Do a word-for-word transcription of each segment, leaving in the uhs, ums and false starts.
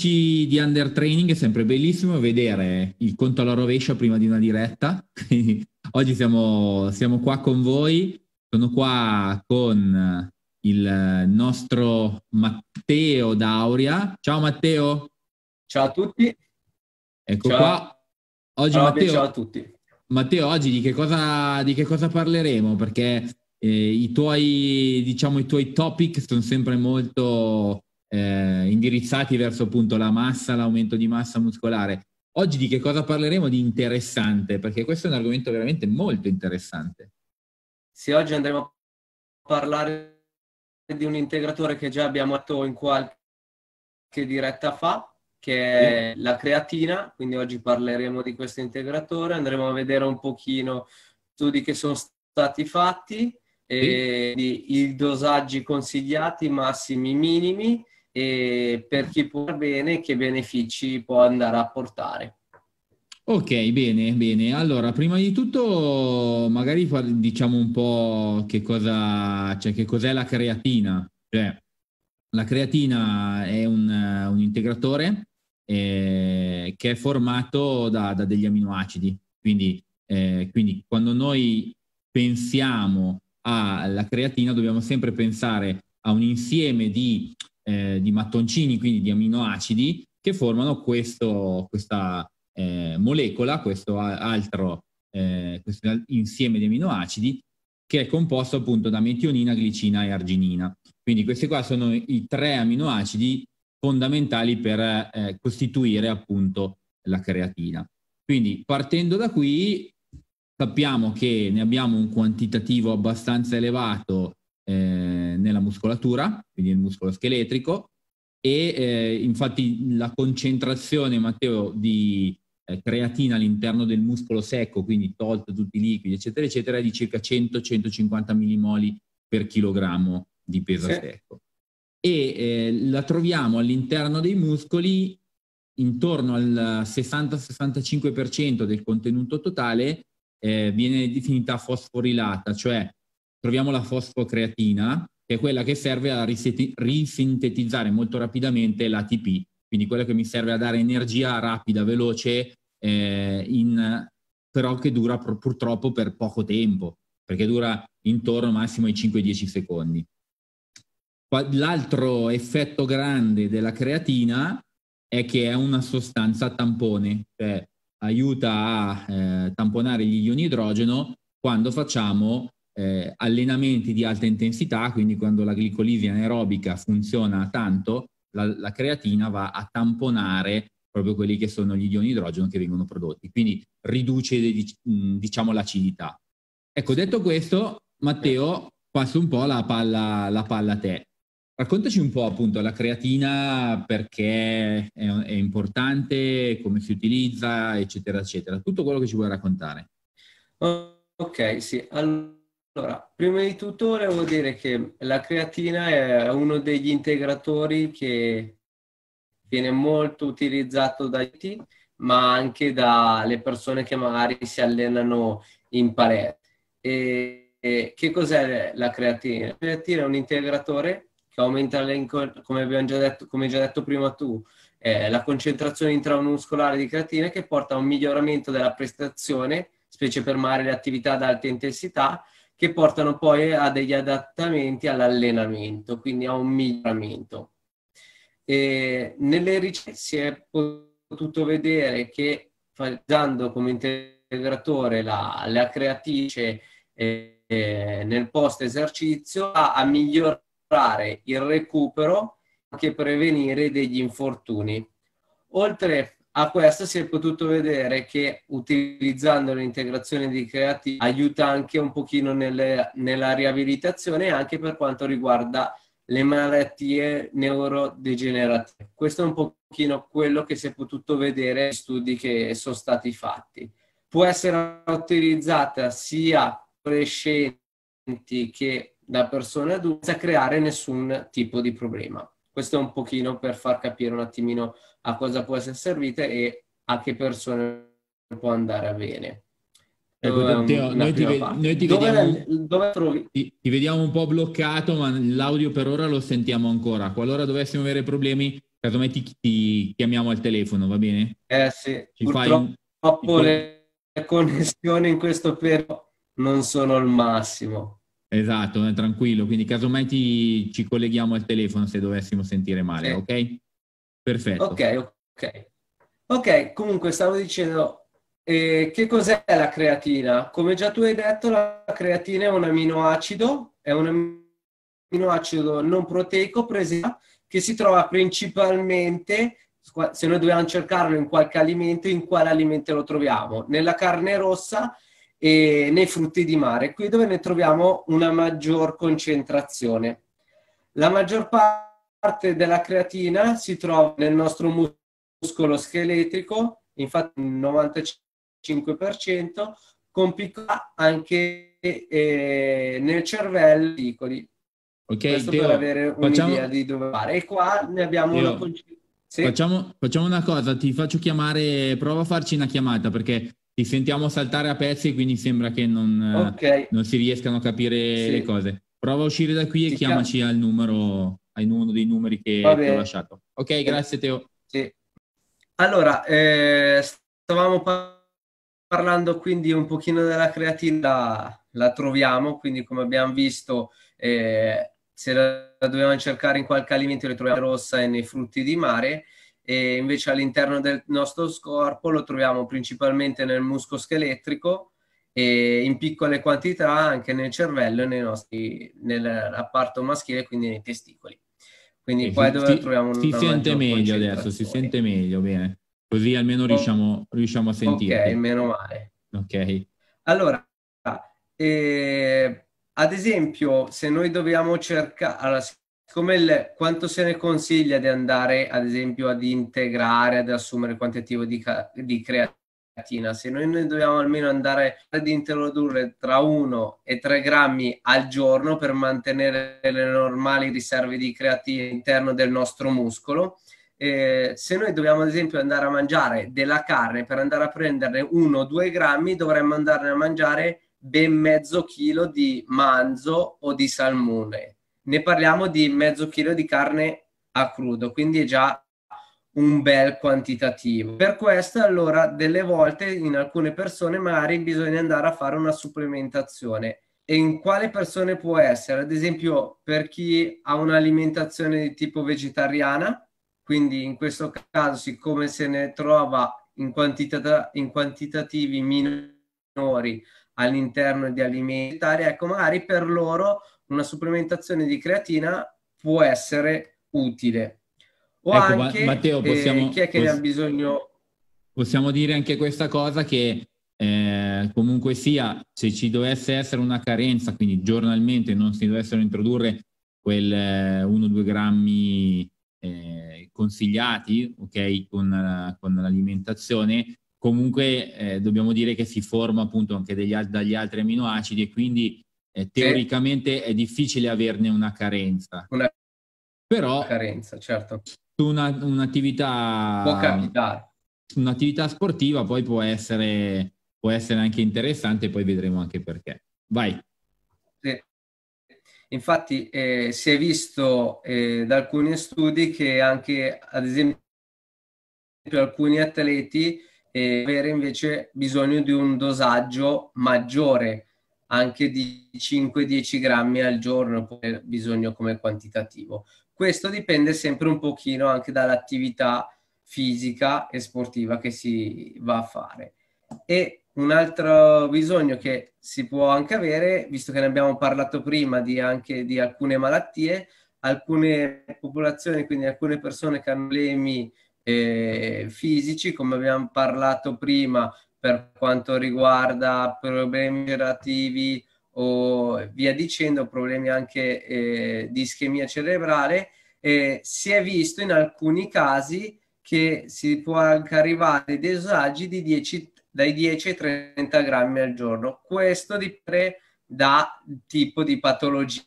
Di UnderTraining è sempre bellissimo vedere il conto alla rovescia prima di una diretta. Oggi siamo, siamo qua con voi, sono qua con il nostro Matteo D'Auria. Ciao Matteo. Ciao a tutti. Ecco ciao. Qua. Oggi ciao, Matteo, ciao a tutti. Matteo, oggi di che cosa, di che cosa parleremo? Perché eh, i tuoi, diciamo, i tuoi topic sono sempre molto... Eh, indirizzati verso appunto la massa, l'aumento di massa muscolare. Oggi di che cosa parleremo di interessante? Perché questo è un argomento veramente molto interessante. Sì, oggi andremo a parlare di un integratore che già abbiamo fatto in qualche diretta fa, che è la creatina, quindi oggi parleremo di questo integratore, andremo a vedere un pochino studi che sono stati fatti e sì. I dosaggi consigliati, massimi, minimi, e per chi può bene che benefici può andare a portare. Ok, bene, bene. Allora, prima di tutto magari diciamo un po' che cosa, cioè che cos'è la creatina. Cioè, la creatina è un, un integratore eh, che è formato da, da degli aminoacidi. Quindi, eh, quindi quando noi pensiamo alla creatina dobbiamo sempre pensare a un insieme di Eh, di mattoncini, quindi di aminoacidi, che formano questo, questa eh, molecola, questo altro eh, questo insieme di aminoacidi che è composto appunto da metionina, glicina e arginina. Quindi questi qua sono i tre aminoacidi fondamentali per eh, costituire appunto la creatina. Quindi partendo da qui sappiamo che ne abbiamo un quantitativo abbastanza elevato Eh, nella muscolatura, quindi nel muscolo scheletrico, e eh, infatti la concentrazione, Matteo, di eh, creatina all'interno del muscolo secco, quindi tolto tutti i liquidi, eccetera, eccetera, è di circa cento centocinquanta millimoli per chilogrammo di peso sì. secco. E eh, la troviamo all'interno dei muscoli intorno al sessanta sessantacinque per cento del contenuto totale, eh, viene definita fosforilata, cioè troviamo la fosfocreatina, che è quella che serve a risintetizzare molto rapidamente l'A T P, quindi quella che mi serve a dare energia rapida, veloce, eh, in, però che dura pur, purtroppo per poco tempo, perché dura intorno massimo ai cinque dieci secondi. L'altro effetto grande della creatina è che è una sostanza tampone, cioè aiuta a eh, tamponare gli ioni idrogeno quando facciamo Eh, allenamenti di alta intensità, quindi quando la glicolisi anaerobica funziona tanto, la, la creatina va a tamponare proprio quelli che sono gli ioni idrogeno che vengono prodotti, quindi riduce diciamo l'acidità. Ecco, detto questo, Matteo, passo un po' la palla, la palla a te. Raccontaci un po' appunto la creatina, perché è, è importante, come si utilizza, eccetera, eccetera. Tutto quello che ci vuoi raccontare. Ok, sì. Allora, Allora, prima di tutto volevo dire che la creatina è uno degli integratori che viene molto utilizzato dai T, ma anche dalle persone che magari si allenano in palestra. E, e che cos'è la creatina? La creatina è un integratore che aumenta, come abbiamo già detto, come già detto prima tu, eh, la concentrazione intramuscolare di creatina, che porta a un miglioramento della prestazione, specie per magari le attività ad alta intensità, che portano poi a degli adattamenti all'allenamento, quindi a un miglioramento. E nelle ricerche si è potuto vedere che usando come integratore la, la creatina eh, nel post-esercizio va a migliorare il recupero e prevenire degli infortuni. Oltre a questo si è potuto vedere che utilizzando l'integrazione di creatina aiuta anche un pochino nelle, nella riabilitazione, anche per quanto riguarda le malattie neurodegenerative. Questo è un pochino quello che si è potuto vedere negli studi che sono stati fatti. Può essere utilizzata sia crescenti che da persone adulte senza creare nessun tipo di problema. Questo è un pochino per far capire un attimino a cosa può essere servita e a che persone può andare bene. Ecco, Matteo, noi, ti ve, noi ti dove vediamo, la, dove trovi? Ti, ti vediamo un po' bloccato, ma l'audio per ora lo sentiamo ancora. Qualora dovessimo avere problemi, Caso mai ti, ti chiamiamo al telefono, va bene? Eh sì, ci purtroppo fai un... le connessioni in questo periodo non sono al massimo. Esatto, eh, tranquillo, quindi casomai ti, ci colleghiamo al telefono se dovessimo sentire male, sì. Ok? Perfetto. Ok, ok. Ok, comunque stavo dicendo... Eh, che cos'è la creatina? Come già tu hai detto, la creatina è un aminoacido, è un aminoacido non proteico presente che si trova principalmente, se noi dobbiamo cercarlo in qualche alimento, in quale alimento lo troviamo? Nella carne rossa e nei frutti di mare, qui dove ne troviamo una maggior concentrazione. La maggior parte della creatina si trova nel nostro muscolo scheletrico, infatti il novantacinque per cento, con piccola anche eh, nel cervello, piccoli. Okay, questo Teo, per avere facciamo... un'idea di dove fare. E qua ne abbiamo Teo, una... Sì? Facciamo, facciamo una cosa, ti faccio chiamare, prova a farci una chiamata, perché ti sentiamo saltare a pezzi e quindi sembra che non, okay. non si riescano a capire sì. le cose. Prova a uscire da qui e ti chiamaci chiam- al numero, a uno dei numeri che ti ho lasciato. Ok, sì. grazie Teo. Sì. Allora, eh, stavamo par- parlando quindi un pochino della creatina, la troviamo, quindi come abbiamo visto eh, se la, la dobbiamo cercare in qualche alimento la troviamo rossa e nei frutti di mare, e invece all'interno del nostro corpo lo troviamo principalmente nel muscolo scheletrico e in piccole quantità anche nel cervello e nei nostri, nella parte maschile, quindi nei testicoli. Quindi qua è dove si, troviamo una si sente meglio adesso, si sente meglio, bene. Così almeno riusciamo, riusciamo a sentirti. Ok, meno male. Ok. Allora, eh, ad esempio, se noi dobbiamo cercare... Allora, siccome il, quanto se ne consiglia di andare, ad esempio, ad integrare, ad assumere il quantitativo di, di creatina? Se noi, noi dobbiamo almeno andare ad introdurre tra uno e tre grammi al giorno per mantenere le normali riserve di creatina all'interno del nostro muscolo, eh, se noi dobbiamo ad esempio andare a mangiare della carne per andare a prenderne uno o due grammi, dovremmo andare a mangiare ben mezzo chilo di manzo o di salmone. Ne parliamo di mezzo chilo di carne a crudo, quindi è già un bel quantitativo. Per questo allora delle volte in alcune persone magari bisogna andare a fare una supplementazione. E in quale persone può essere? Ad esempio per chi ha un'alimentazione di tipo vegetariana, quindi in questo caso siccome se ne trova in, quantitata- in quantitativi minori all'interno di alimenti vegetari, ecco magari per loro una supplementazione di creatina può essere utile. O ecco, anche Matteo, possiamo, eh, chi è che poss- ne ha bisogno? Possiamo dire anche questa cosa che eh, comunque sia, se ci dovesse essere una carenza, quindi giornalmente non si dovessero introdurre quel eh, uno due grammi eh, consigliati, ok, con, con l'alimentazione, comunque eh, dobbiamo dire che si forma appunto anche degli, dagli altri aminoacidi e quindi eh, teoricamente sì. è difficile averne una carenza. Una però carenza, certo. Una, un'attività può capitare. Un'attività sportiva poi può essere può essere anche interessante, poi vedremo anche perché. Vai. Sì. Infatti eh, si è visto eh, da alcuni studi che anche ad esempio alcuni atleti eh, avere invece bisogno di un dosaggio maggiore, anche di cinque dieci grammi al giorno per bisogno come quantitativo. Questo dipende sempre un pochino anche dall'attività fisica e sportiva che si va a fare. E un altro bisogno che si può anche avere, visto che ne abbiamo parlato prima di anche di alcune malattie, alcune popolazioni, quindi alcune persone che hanno problemi eh, fisici, come abbiamo parlato prima per quanto riguarda problemi generativi o via dicendo, problemi anche eh, di ischemia cerebrale, eh, si è visto in alcuni casi che si può anche arrivare a dosaggi di dieci, dai dieci ai trenta grammi al giorno. Questo dipende dal tipo di patologia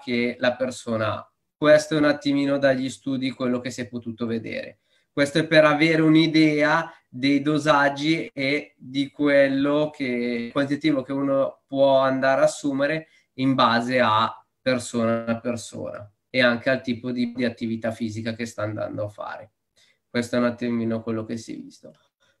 che la persona ha. Questo è un attimino dagli studi quello che si è potuto vedere. Questo è per avere un'idea dei dosaggi e di quello che quantitativo che uno può andare a assumere in base a persona a persona. e anche al tipo di, di attività fisica che sta andando a fare. Questo è un attimino quello che si è visto.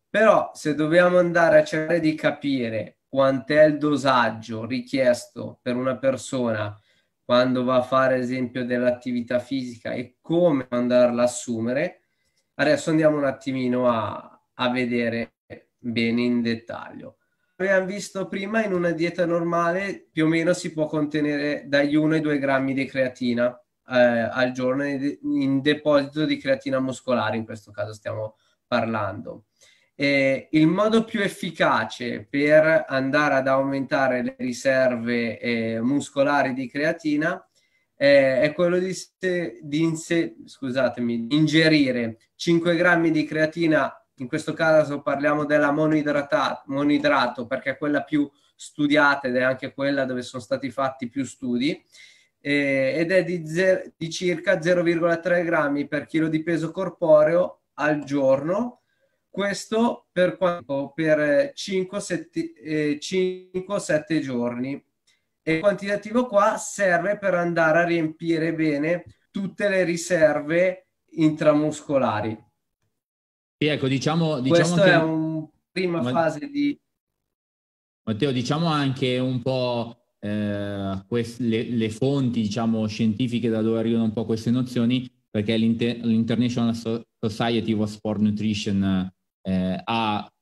Però se dobbiamo andare a cercare di capire quant'è il dosaggio richiesto per una persona quando va a fare esempio dell'attività fisica e come andarla a assumere, adesso andiamo un attimino a, a vedere bene in dettaglio. Abbiamo visto prima, in una dieta normale più o meno si può contenere dagli uno ai due grammi di creatina eh, al giorno in deposito di creatina muscolare, in questo caso stiamo parlando. Eh, il modo più efficace per andare ad aumentare le riserve eh, muscolari di creatina eh, è quello di, di scusatemi, ingerire cinque grammi di creatina. In questo caso parliamo della monoidrato, perché è quella più studiata ed è anche quella dove sono stati fatti più studi, eh, ed è di, di circa zero virgola tre grammi per chilo di peso corporeo al giorno. Questo per, per cinque a sette giorni. E il quantitativo qua serve per andare a riempire bene tutte le riserve intramuscolari. E ecco, diciamo, diciamo Questo che... è una prima Ma... fase di... Matteo, diciamo anche un po' eh, queste, le, le fonti, diciamo, scientifiche da dove arrivano un po' queste nozioni, perché l'International Society of Sport Nutrition eh, ha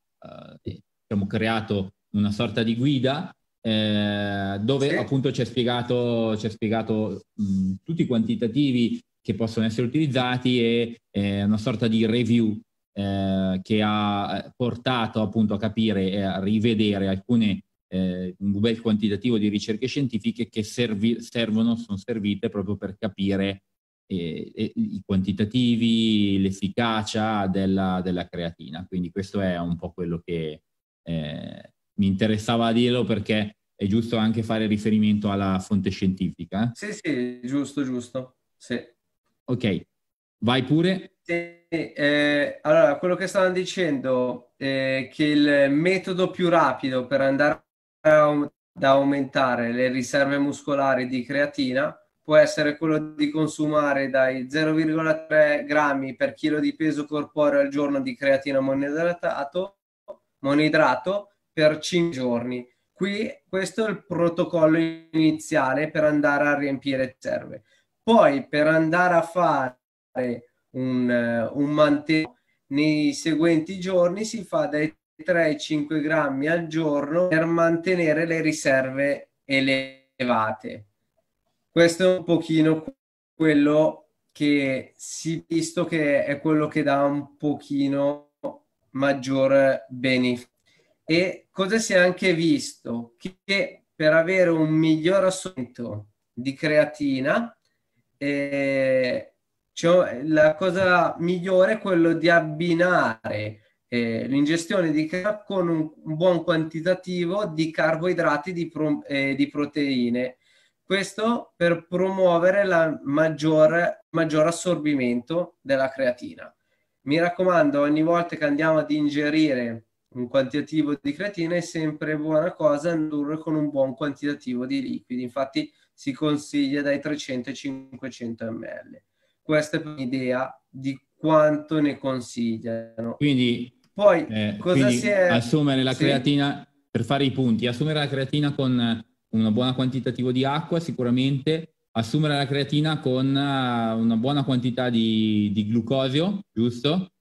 eh, diciamo, creato una sorta di guida eh, dove sì. appunto ci ha spiegato, ci ha spiegato mh, tutti i quantitativi che possono essere utilizzati e eh, una sorta di review Eh, che ha portato appunto a capire e a rivedere alcune, eh, un bel quantitativo di ricerche scientifiche che servi, servono, sono servite proprio per capire eh, eh, i quantitativi, l'efficacia della, della creatina. Quindi questo è un po' quello che eh, mi interessava dirlo, perché è giusto anche fare riferimento alla fonte scientifica. Sì, sì, giusto, giusto. Sì. Ok, vai pure. Sì. Eh, allora, quello che stavano dicendo è eh, che il metodo più rapido per andare ad aumentare le riserve muscolari di creatina può essere quello di consumare dai zero virgola tre grammi per chilo di peso corporeo al giorno di creatina monoidratato, monoidrato per cinque giorni. Qui questo è il protocollo iniziale per andare a riempire riserve. Poi per andare a fare un, un mantello nei seguenti giorni si fa dai tre ai cinque grammi al giorno per mantenere le riserve elevate. Questo è un pochino quello che si è visto che è quello che dà un pochino maggior beneficio. E cosa si è anche visto? Che per avere un miglior assorbimento di creatina eh, cioè, la cosa migliore è quello di abbinare eh, l'ingestione di creatina con un, un buon quantitativo di carboidrati di, pro, eh, di proteine. Questo per promuovere il maggior, maggior assorbimento della creatina. Mi raccomando, ogni volta che andiamo ad ingerire un quantitativo di creatina è sempre buona cosa indurre con un buon quantitativo di liquidi. Infatti si consiglia dai trecento ai cinquecento ml. Questa è un'idea di quanto ne consigliano. Quindi, Poi, eh, cosa quindi si è... assumere la sì. creatina, per fare i punti, assumere la creatina con una buona quantitativo di acqua sicuramente, assumere la creatina con una buona quantità di, di glucosio, giusto?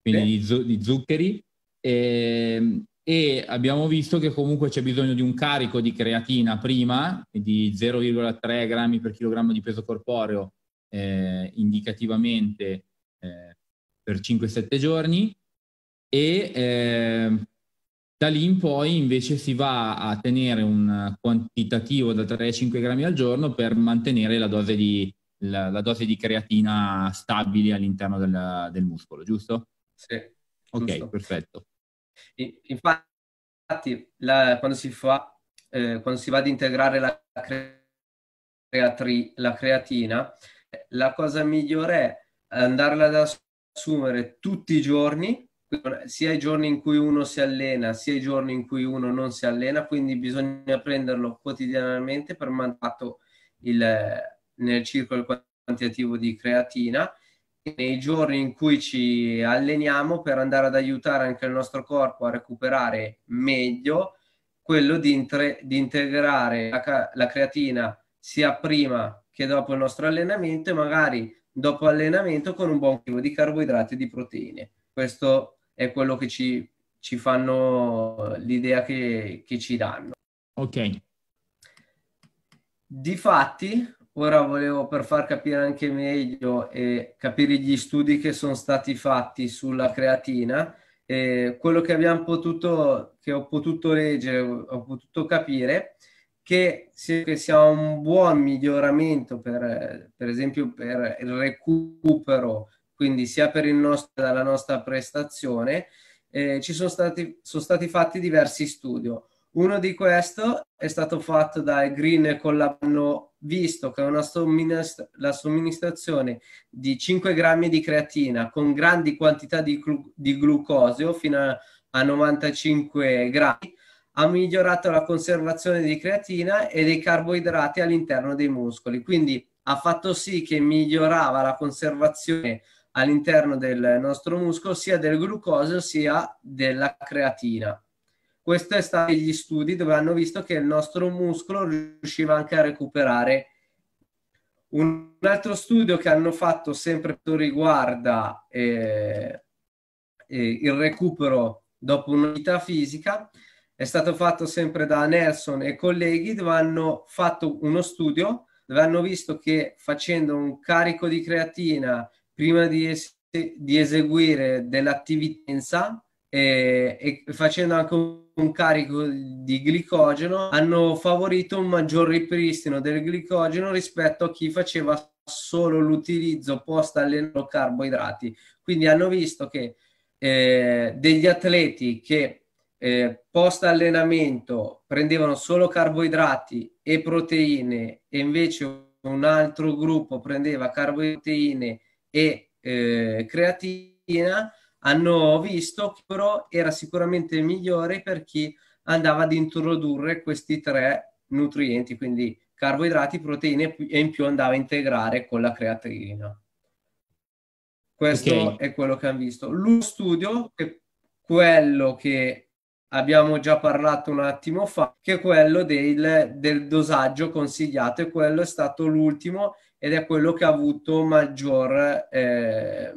Quindi di, zu di zuccheri. E, e abbiamo visto che comunque c'è bisogno di un carico di creatina prima, di zero virgola tre grammi per chilogrammo di peso corporeo, Eh, indicativamente eh, per cinque sette giorni, e eh, da lì in poi invece si va a tenere un quantitativo da tre a cinque grammi al giorno per mantenere la dose di, la, la dose di creatina stabile all'interno del, del muscolo, giusto? Sì. Ok, giusto. Perfetto. Infatti la, quando, si fa, eh, quando si va ad integrare la, creatri, la creatina, la cosa migliore è andarla ad assumere tutti i giorni, sia i giorni in cui uno si allena, sia i giorni in cui uno non si allena, quindi bisogna prenderlo quotidianamente per mantenere il, nel circolo quantitativo di creatina nei giorni in cui ci alleniamo, per andare ad aiutare anche il nostro corpo a recuperare meglio, quello di, di integrare la, la creatina sia prima che dopo il nostro allenamento, e magari dopo allenamento con un buon chilo di carboidrati e di proteine. Questo è quello che ci, ci fanno, l'idea che, che ci danno. Ok. Difatti, ora volevo, per far capire anche meglio e eh, capire gli studi che sono stati fatti sulla creatina, eh, quello che abbiamo potuto, che ho potuto leggere, ho potuto capire, che se che sia un buon miglioramento per, per esempio per il recupero, quindi sia per il nostro, la nostra prestazione, eh, ci sono stati, sono stati fatti diversi studi. Uno di questo è stato fatto da Green, con l'hanno visto che è una somministra- la somministrazione di cinque grammi di creatina con grandi quantità di, glu- di glucosio fino a, a novantacinque grammi ha migliorato la conservazione di creatina e dei carboidrati all'interno dei muscoli, quindi ha fatto sì che migliorava la conservazione all'interno del nostro muscolo sia del glucosio sia della creatina. Questo è stato gli studi dove hanno visto che il nostro muscolo riusciva anche a recuperare. Un altro studio che hanno fatto sempre riguarda eh, eh, il recupero dopo un'attività fisica è stato fatto sempre da Nelson e colleghi, dove hanno fatto uno studio dove hanno visto che facendo un carico di creatina prima di, es- di eseguire dell'attività e, e facendo anche un un carico di glicogeno, hanno favorito un maggior ripristino del glicogeno rispetto a chi faceva solo l'utilizzo post allenamento carboidrati. Quindi hanno visto che eh, degli atleti che eh, post allenamento prendevano solo carboidrati e proteine, e invece un altro gruppo prendeva carboidrati e eh, creatina, hanno visto che però era sicuramente migliore per chi andava ad introdurre questi tre nutrienti, quindi carboidrati, proteine, e in più andava a integrare con la creatina. Questo okay. È quello che hanno visto. Lo studio, è quello che abbiamo già parlato un attimo fa, che è quello del, del dosaggio consigliato, e quello è stato l'ultimo ed è quello che ha avuto maggior... Eh,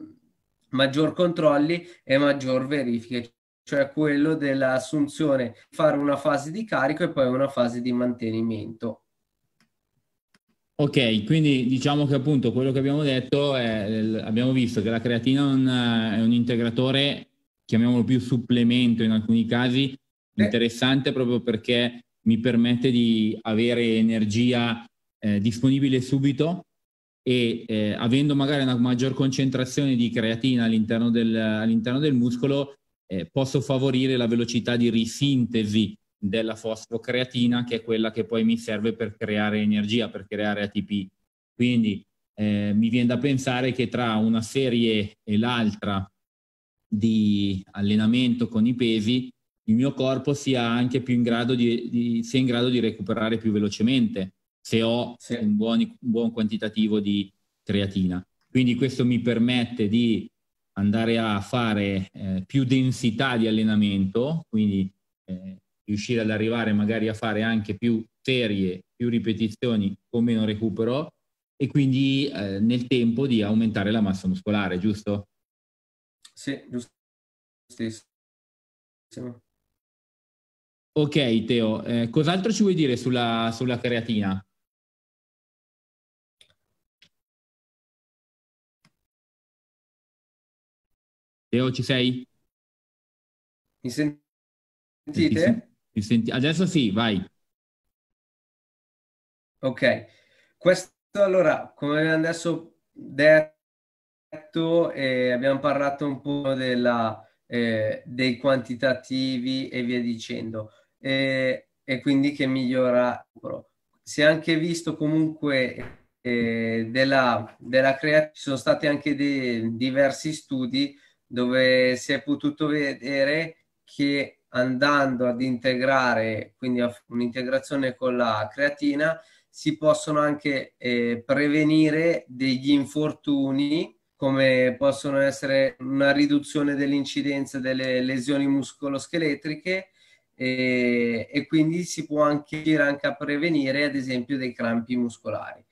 maggior controlli e maggior verifiche, cioè quello dell'assunzione, fare una fase di carico e poi una fase di mantenimento. Ok, quindi diciamo che appunto quello che abbiamo detto è, abbiamo visto che la creatina è un, è un integratore, chiamiamolo più supplemento in alcuni casi, interessante eh. proprio perché mi permette di avere energia eh, disponibile subito, e eh, avendo magari una maggior concentrazione di creatina all'interno del, all'interno del muscolo, eh, posso favorire la velocità di risintesi della fosfocreatina, che è quella che poi mi serve per creare energia, per creare A T P. Quindi eh, mi viene da pensare che tra una serie e l'altra di allenamento con i pesi, il mio corpo sia anche più in grado di, di, sia in grado di recuperare più velocemente, se ho sì. un, buon, un buon quantitativo di creatina. Quindi questo mi permette di andare a fare eh, più densità di allenamento, quindi eh, riuscire ad arrivare magari a fare anche più serie, più ripetizioni con meno recupero, e quindi eh, nel tempo di aumentare la massa muscolare, giusto? Sì, giustissimo. Ok, Teo, eh, cos'altro ci vuoi dire sulla, sulla creatina? Teo, ci sei? Mi sentite? Mi senti... Adesso sì, vai. Ok, questo allora, come abbiamo adesso detto, eh, abbiamo parlato un po' della, eh, dei quantitativi e via dicendo, eh, e quindi che migliora. Si è anche visto comunque eh, della, della creatina, ci sono stati anche dei, diversi studi dove si è potuto vedere che andando ad integrare, quindi a un'integrazione con la creatina, si possono anche eh, prevenire degli infortuni, come possono essere una riduzione dell'incidenza delle lesioni muscoloscheletriche, e, e quindi si può anche dire anche a prevenire ad esempio dei crampi muscolari.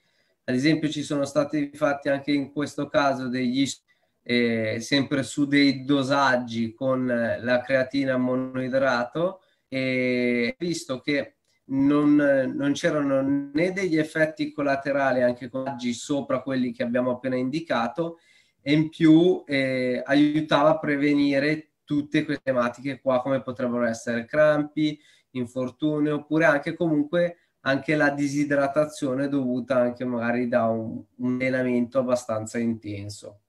Ad esempio ci sono stati fatti anche in questo caso degli eh, sempre su dei dosaggi con la creatina monoidrato, e visto che non, non c'erano né degli effetti collaterali anche con dosaggi sopra quelli che abbiamo appena indicato, e in più eh, aiutava a prevenire tutte queste tematiche qua, come potrebbero essere crampi, infortuni, oppure anche comunque anche la disidratazione dovuta anche magari da un, un allenamento abbastanza intenso.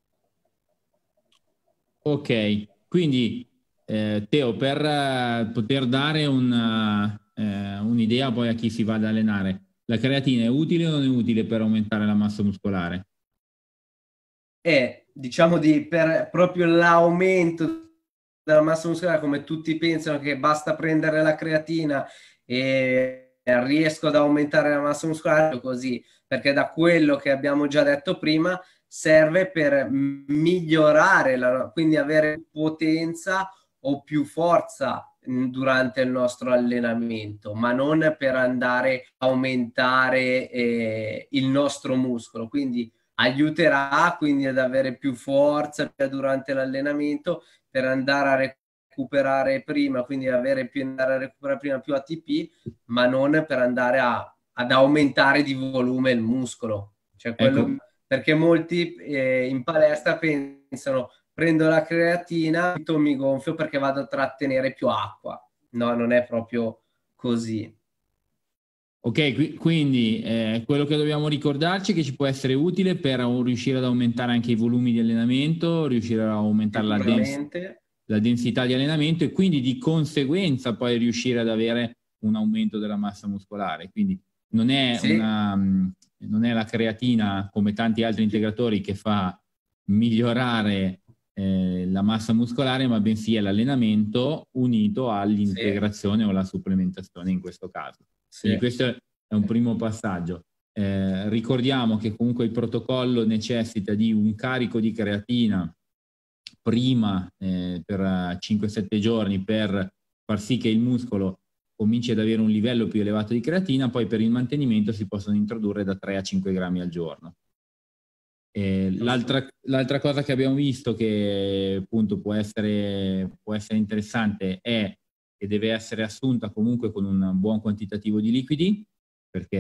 Ok, quindi eh, Teo, per uh, poter dare una, eh, un'idea poi a chi si va ad allenare, la creatina è utile o non è utile per aumentare la massa muscolare? Eh, diciamo di per proprio l'aumento della massa muscolare, come tutti pensano che basta prendere la creatina e riesco ad aumentare la massa muscolare, così, perché da quello che abbiamo già detto prima serve per migliorare la, quindi avere potenza o più forza durante il nostro allenamento, ma non per andare a aumentare eh, il nostro muscolo. Quindi aiuterà quindi ad avere più forza durante l'allenamento per andare a recuperare recuperare prima, quindi avere più, andare a recuperare prima più A T P, ma non per andare a, ad aumentare di volume il muscolo. Cioè quello, ecco. Perché molti eh, in palestra pensano: prendo la creatina, mi gonfio perché vado a trattenere più acqua. No, non è proprio così. Ok, qui, quindi eh, quello che dobbiamo ricordarci è che ci può essere utile per riuscire ad aumentare anche i volumi di allenamento, riuscire ad aumentare la densità. la densità di allenamento, e quindi di conseguenza poi riuscire ad avere un aumento della massa muscolare. Quindi non è, sì. una, non è la creatina, come tanti altri integratori, che fa migliorare eh, la massa muscolare, ma bensì è l'allenamento unito all'integrazione, sì. o alla supplementazione in questo caso. Sì. Quindi questo è un primo passaggio. Eh, ricordiamo che comunque il protocollo necessita di un carico di creatina prima eh, per cinque sette giorni, per far sì che il muscolo cominci ad avere un livello più elevato di creatina. Poi per il mantenimento si possono introdurre da tre a cinque grammi al giorno. Eh, l'altra, l'altra cosa che abbiamo visto che appunto può essere, può essere interessante è che deve essere assunta comunque con un buon quantitativo di liquidi, perché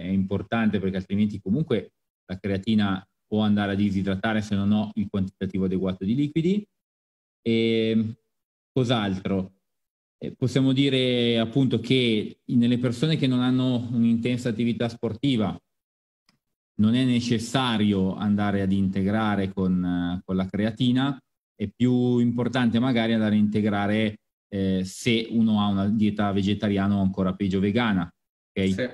è importante, perché altrimenti comunque la creatina può andare a disidratare se non ho il quantitativo adeguato di liquidi. E cos'altro? Possiamo dire appunto che nelle persone che non hanno un'intensa attività sportiva non è necessario andare ad integrare con, con la creatina. È più importante magari andare a integrare eh, se uno ha una dieta vegetariana o ancora peggio vegana. Okay? Sì.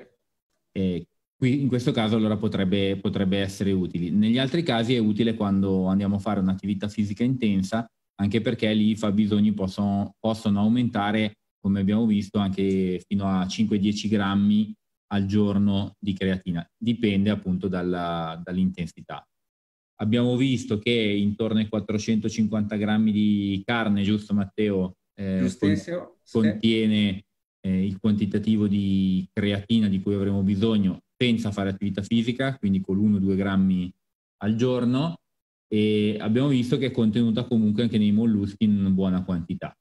E, Qui in questo caso allora potrebbe, potrebbe essere utile. Negli altri casi è utile quando andiamo a fare un'attività fisica intensa, anche perché lì i fabbisogni possono, possono aumentare, come abbiamo visto, anche fino a cinque dieci grammi al giorno di creatina. Dipende appunto dalla, dall'intensità. Abbiamo visto che intorno ai quattrocentocinquanta grammi di carne, giusto Matteo, eh, con, contiene eh, il quantitativo di creatina di cui avremo bisogno senza fare attività fisica, quindi con uno due grammi al giorno, e abbiamo visto che è contenuta comunque anche nei molluschi in buona quantità.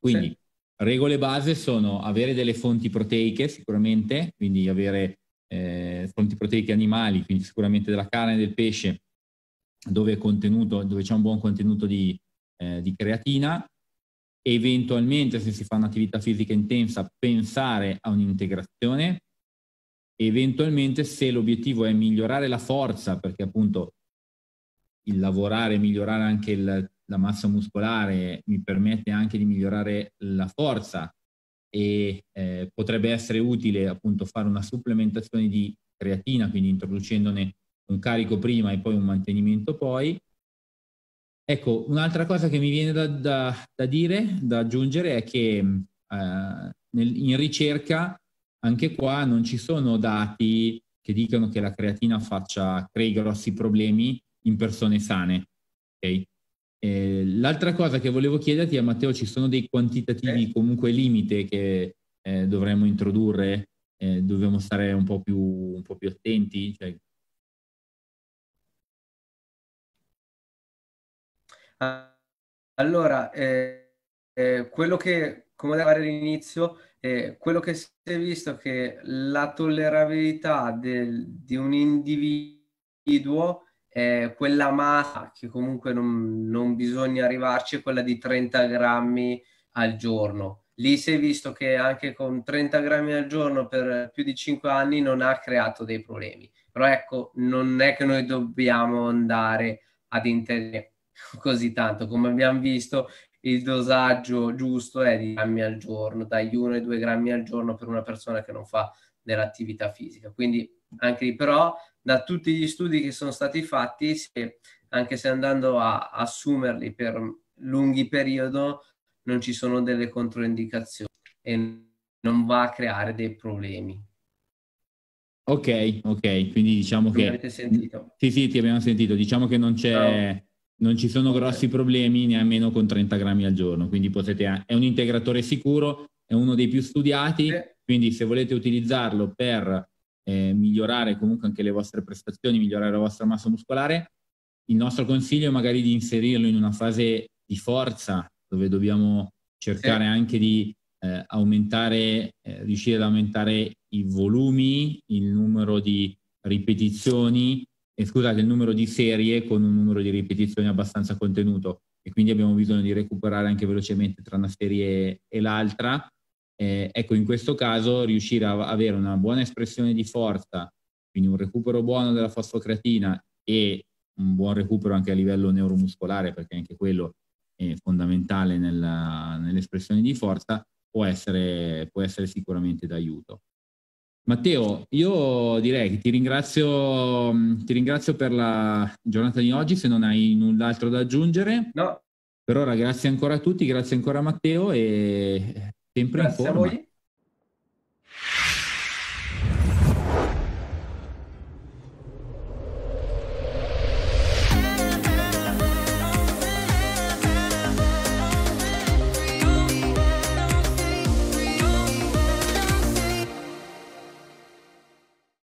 Quindi sì. regole base sono avere delle fonti proteiche sicuramente, quindi avere eh, fonti proteiche animali, quindi sicuramente della carne e del pesce, dove è contenuto, dove c'è un buon contenuto di, eh, di creatina. Eventualmente, se si fa un'attività fisica intensa, pensare a un'integrazione. Eventualmente, se l'obiettivo è migliorare la forza, perché appunto il lavorare, migliorare anche il, la massa muscolare mi permette anche di migliorare la forza, e eh, potrebbe essere utile appunto fare una supplementazione di creatina, quindi introducendone un carico prima e poi un mantenimento poi. Ecco, un'altra cosa che mi viene da, da, da dire, da aggiungere, è che eh, nel, in ricerca Anche qua non ci sono dati che dicono che la creatina faccia, crei grossi problemi in persone sane. Okay? Eh, l'altra cosa che volevo chiederti a Matteo, ci sono dei quantitativi eh. comunque limite che eh, dovremmo introdurre? Eh, dobbiamo stare un po' più, un po' più attenti? Cioè... Allora, eh, eh, quello che, come ho detto all'inizio, eh, quello che si è visto è che la tollerabilità del, di un individuo è quella massa, che comunque non, non bisogna arrivarci, è quella di trenta grammi al giorno. Lì si è visto che anche con trenta grammi al giorno per più di cinque anni non ha creato dei problemi. Però ecco, non è che noi dobbiamo andare ad intervenire così tanto. Come abbiamo visto, il dosaggio giusto è di grammi al giorno, dagli uno ai due grammi al giorno per una persona che non fa dell'attività fisica. Quindi anche lì, però, da tutti gli studi che sono stati fatti, se, anche se andando a assumerli per lunghi periodi, non ci sono delle controindicazioni e non va a creare dei problemi. Ok, ok, quindi diciamo che... Mi avete sentito? Sì, sì, ti abbiamo sentito. Diciamo che non c'è... No. Non ci sono grossi problemi nemmeno con trenta grammi al giorno, quindi potete, è un integratore sicuro, è uno dei più studiati, quindi se volete utilizzarlo per eh, migliorare comunque anche le vostre prestazioni, migliorare la vostra massa muscolare, il nostro consiglio è magari di inserirlo in una fase di forza, dove dobbiamo cercare anche di eh, aumentare, eh, riuscire ad aumentare i volumi, il numero di ripetizioni, E scusate, il numero di serie con un numero di ripetizioni abbastanza contenuto, e quindi abbiamo bisogno di recuperare anche velocemente tra una serie e l'altra. Eh, ecco, in questo caso riuscire a avere una buona espressione di forza, quindi un recupero buono della fosfocreatina e un buon recupero anche a livello neuromuscolare, perché anche quello è fondamentale nell'espressione di forza, può essere, può essere sicuramente d'aiuto. Matteo, io direi che ti ringrazio, ti ringrazio per la giornata di oggi, se non hai null'altro da aggiungere. No. Per ora grazie ancora a tutti, grazie ancora a Matteo e sempre in forma. Grazie a voi.